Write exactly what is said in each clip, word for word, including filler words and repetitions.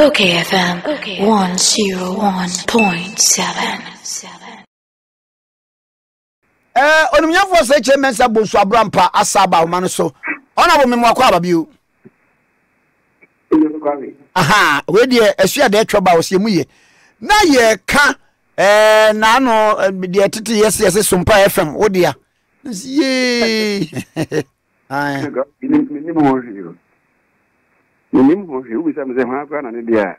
Okay F M one oh one point seven. Eh, onimyafo se chemensa bonso abrampa asaba humano so. Ona bo memwako ababiu. Aha, we de esua de twa ba wo se muye. Na ye ka eh na no de tete yes yes Sumpa F M wo de a. Ye. Ai. Ni mo ri. Ni mo ri u se me se ha kwa na ne dia.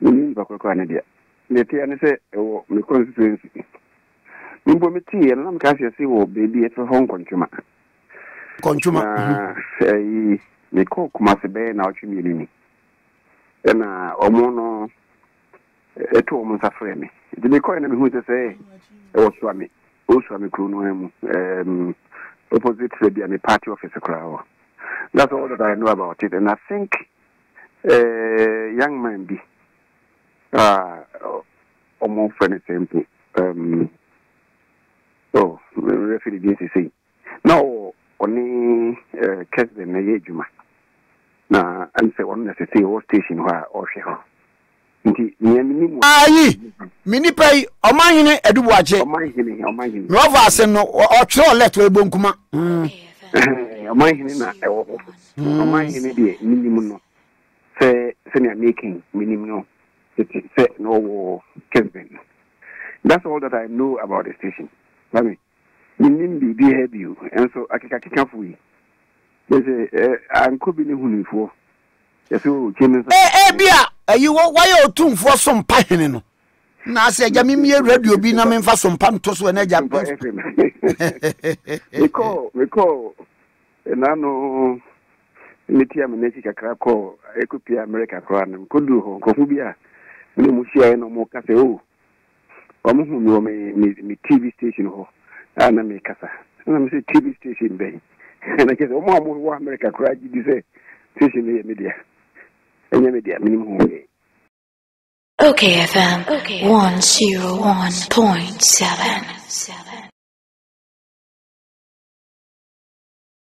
Ni ba kwa kwa na dia. Ne ti ani se o me constituency. Mbo meti yana mkasi asi wo baby eto hon konchuma. Konchuma. Eh me ko kuma se be na otwimi ni. Ena omo no eto omo safre me. Di me ko na me hu se se e wo so ami. O so ami kru no emu. Um opposite se bia me party office krawo. That's all that I know about it, and I think uh young man be ah omo friend example um oh, referee D C C. Now, only catch the Nayejuma. Now, I'm saying on the C C or station where or she. Aye, mini pay, or mine, a do watch it, or mine, or mine. Roverson or Chor left with Bunkuma. Or mine, or mine, minimum. Say, senior making, minimum. Say, no, Kevin. That's all that I know about the station. Let me be you, and so I can come for you. I'm cooking you for. Yes, you came. Eh, eh, you want why you tune for some pining? Now, say, Yammy, radio be named for some pantos when I jump. Recall, recall, and I know Lithium and Natica crab call. It could be America crown, could do Hong Kong, no Musia, no more cafe. I'm T V station ho, and I'm kasa. And I'm T V station bay. And I guess I'm more America cried. You say station media. And media minimum way. Okay F M. Okay. one oh one point seven.